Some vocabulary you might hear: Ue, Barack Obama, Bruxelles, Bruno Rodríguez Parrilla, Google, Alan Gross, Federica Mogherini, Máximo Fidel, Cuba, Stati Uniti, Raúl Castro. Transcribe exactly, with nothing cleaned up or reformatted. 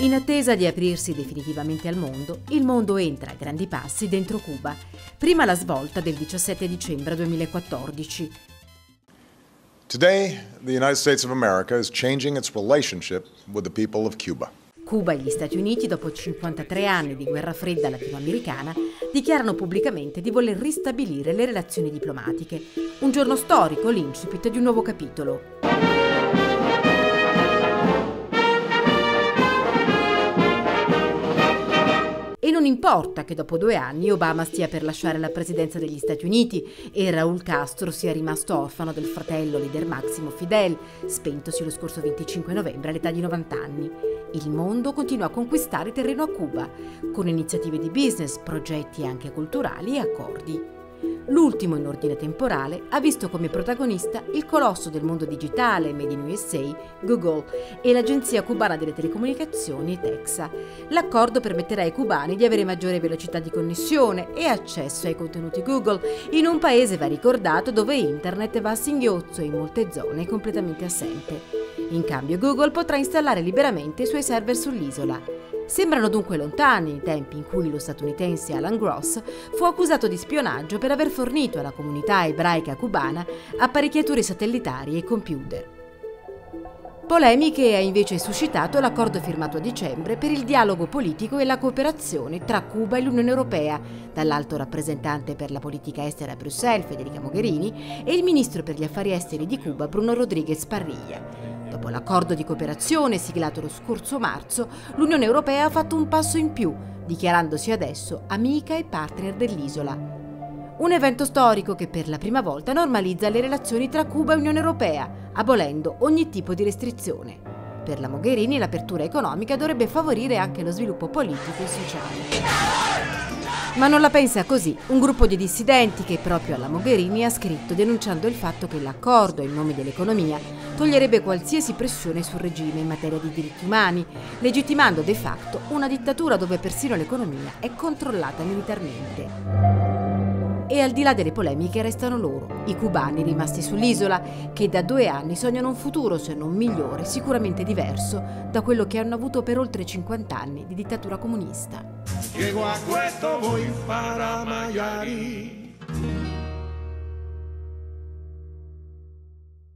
In attesa di aprirsi definitivamente al mondo, il mondo entra a grandi passi dentro Cuba, prima la svolta del diciassette dicembre duemilaquattordici. Today, the United States of America is changing its relationship with the people of Cuba. Cuba e gli Stati Uniti, dopo cinquantatré anni di guerra fredda latinoamericana, dichiarano pubblicamente di voler ristabilire le relazioni diplomatiche. Un giorno storico, l'incipit di un nuovo capitolo. E non importa che dopo due anni Obama stia per lasciare la presidenza degli Stati Uniti e Raúl Castro sia rimasto orfano del fratello leader Máximo Fidel, spentosi lo scorso venticinque novembre all'età di novanta anni. Il mondo continua a conquistare terreno a Cuba, con iniziative di business, progetti anche culturali e accordi. L'ultimo in ordine temporale ha visto come protagonista il colosso del mondo digitale made in U S A, Google, e l'agenzia cubana delle telecomunicazioni, Texa. L'accordo permetterà ai cubani di avere maggiore velocità di connessione e accesso ai contenuti Google in un paese, va ricordato, dove internet va a singhiozzo e in molte zone è completamente assente. In cambio Google potrà installare liberamente i suoi server sull'isola. Sembrano dunque lontani i tempi in cui lo statunitense Alan Gross fu accusato di spionaggio per aver fornito alla comunità ebraica cubana apparecchiature satellitari e computer. Polemiche ha invece suscitato l'accordo firmato a dicembre per il dialogo politico e la cooperazione tra Cuba e l'Unione Europea, dall'alto rappresentante per la politica estera a Bruxelles, Federica Mogherini, e il ministro per gli affari esteri di Cuba, Bruno Rodríguez Parrilla. Dopo l'accordo di cooperazione siglato lo scorso marzo, l'Unione Europea ha fatto un passo in più, dichiarandosi adesso amica e partner dell'isola. Un evento storico che per la prima volta normalizza le relazioni tra Cuba e Unione Europea, abolendo ogni tipo di restrizione. Per la Mogherini l'apertura economica dovrebbe favorire anche lo sviluppo politico e sociale. Ma non la pensa così un gruppo di dissidenti che proprio alla Mogherini ha scritto denunciando il fatto che l'accordo in nome dell'economia toglierebbe qualsiasi pressione sul regime in materia di diritti umani, legittimando de facto una dittatura dove persino l'economia è controllata militarmente. E al di là delle polemiche restano loro, i cubani rimasti sull'isola, che da due anni sognano un futuro, se non migliore, sicuramente diverso da quello che hanno avuto per oltre cinquanta anni di dittatura comunista.